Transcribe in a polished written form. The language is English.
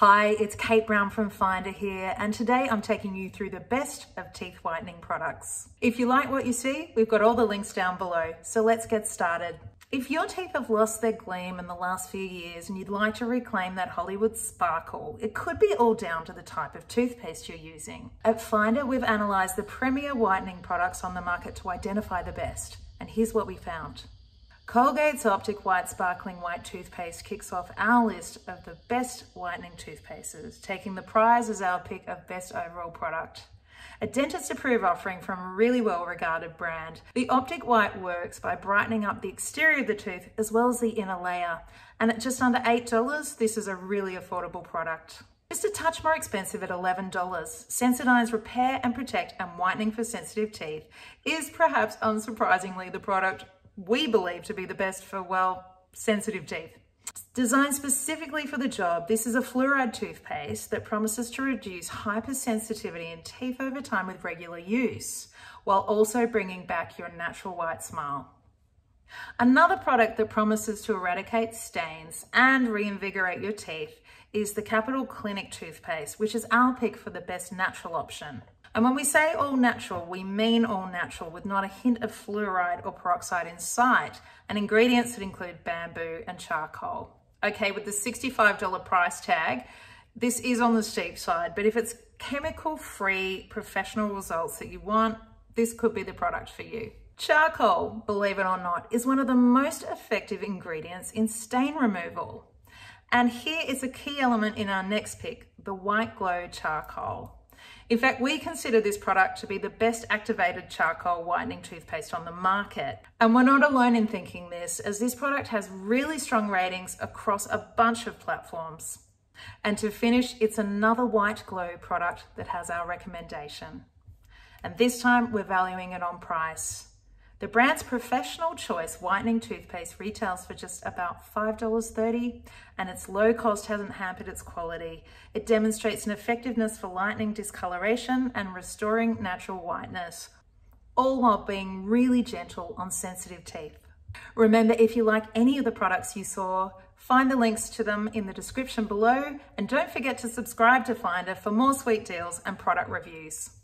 Hi, it's Kate Brown from Finder here, and today I'm taking you through the best of teeth whitening products. If you like what you see, we've got all the links down below, so let's get started. If your teeth have lost their gleam in the last few years and you'd like to reclaim that Hollywood sparkle, it could be all down to the type of toothpaste you're using. At Finder, we've analysed the premier whitening products on the market to identify the best, and here's what we found. Colgate's Optic White Sparkling White Toothpaste kicks off our list of the best whitening toothpastes, taking the prize as our pick of best overall product. A dentist-approved offering from a really well-regarded brand, the Optic White works by brightening up the exterior of the tooth as well as the inner layer. And at just under $8, this is a really affordable product. Just a touch more expensive at $11, Sensodyne's Repair and Protect and Whitening for Sensitive Teeth is perhaps unsurprisingly the product we believe to be the best for, well, sensitive teeth. Designed specifically for the job, this is a fluoride toothpaste that promises to reduce hypersensitivity in teeth over time with regular use, while also bringing back your natural white smile. Another product that promises to eradicate stains and reinvigorate your teeth is the Capital Clinic toothpaste, which is our pick for the best natural option. And when we say all natural, we mean all natural with not a hint of fluoride or peroxide in sight, and ingredients that include bamboo and charcoal. Okay, with the $65 price tag, this is on the steep side, but if it's chemical-free professional results that you want, this could be the product for you. Charcoal, believe it or not, is one of the most effective ingredients in stain removal. And here is a key element in our next pick, the White Glo Charcoal. In fact, we consider this product to be the best activated charcoal whitening toothpaste on the market. And we're not alone in thinking this, as this product has really strong ratings across a bunch of platforms. And to finish, it's another White Glo product that has our recommendation. And this time we're valuing it on price. The brand's Professional Choice Whitening Toothpaste retails for just about $5.30, and its low cost hasn't hampered its quality. It demonstrates an effectiveness for lightening discoloration and restoring natural whiteness, all while being really gentle on sensitive teeth. Remember, if you like any of the products you saw, find the links to them in the description below, and don't forget to subscribe to Finder for more sweet deals and product reviews.